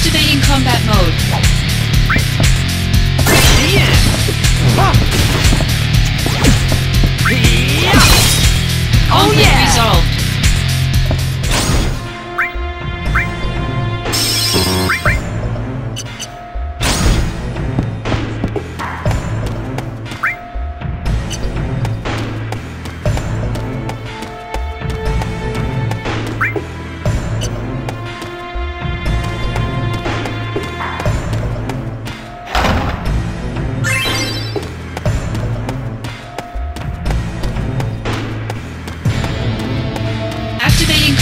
Activating combat mode. Oh yeah! Resolved.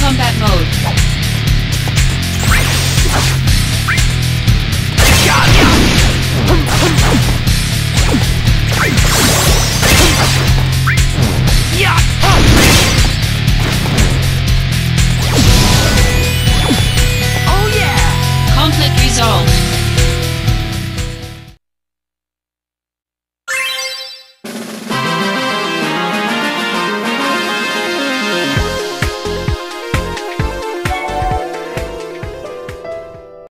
Combat mode.